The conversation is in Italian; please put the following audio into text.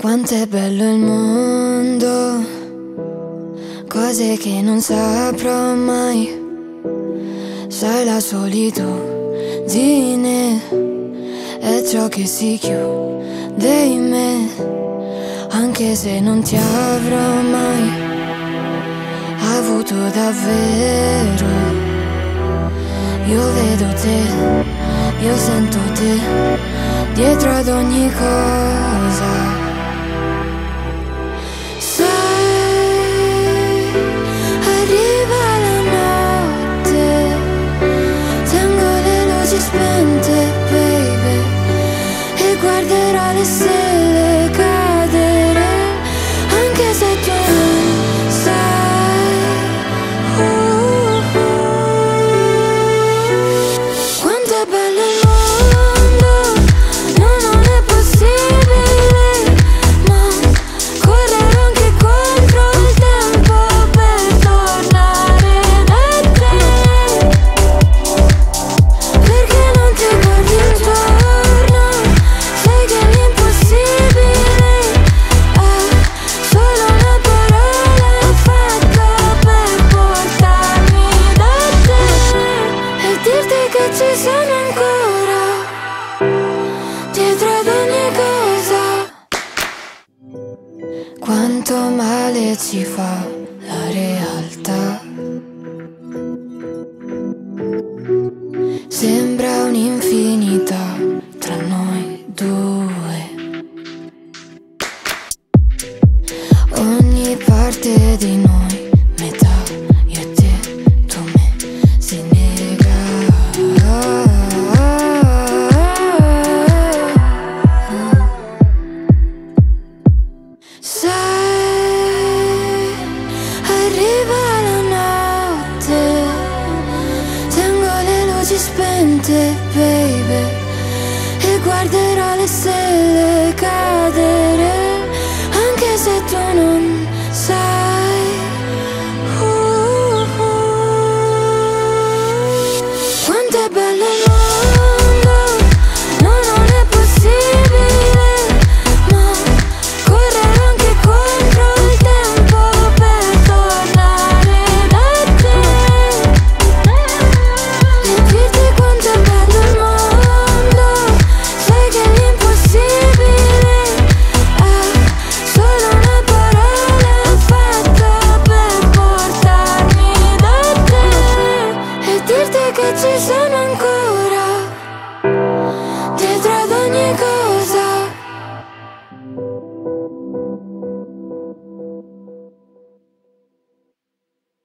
Quanto è bello il mondo, cose che non saprò mai. Sai, la solitudine è ciò che si chiude in me, anche se non ti avrò mai avuto davvero. Io vedo te, io sento te, dietro ad ogni cosa. Guarderò le stelle cadere, anche se tu non sai. Quanto è bello il mondo, no, non è possibile, ma correrò anche contro il tempo per tornare da te. Perché non ti guardi intorno? Ci sono ancora dietro ad ogni cosa. Quanto male ci fa la realtà, sembra un'infinità tra noi due. Ogni parte di noi, baby, e guarderò le stelle cadere, anche se tu non sai. Quanto è bello il mondo, no, non è possibile, ma correrò anche contro il tempo per tornare da te e dirti quanto è bello. Ci sono ancora dietro ad ogni cosa.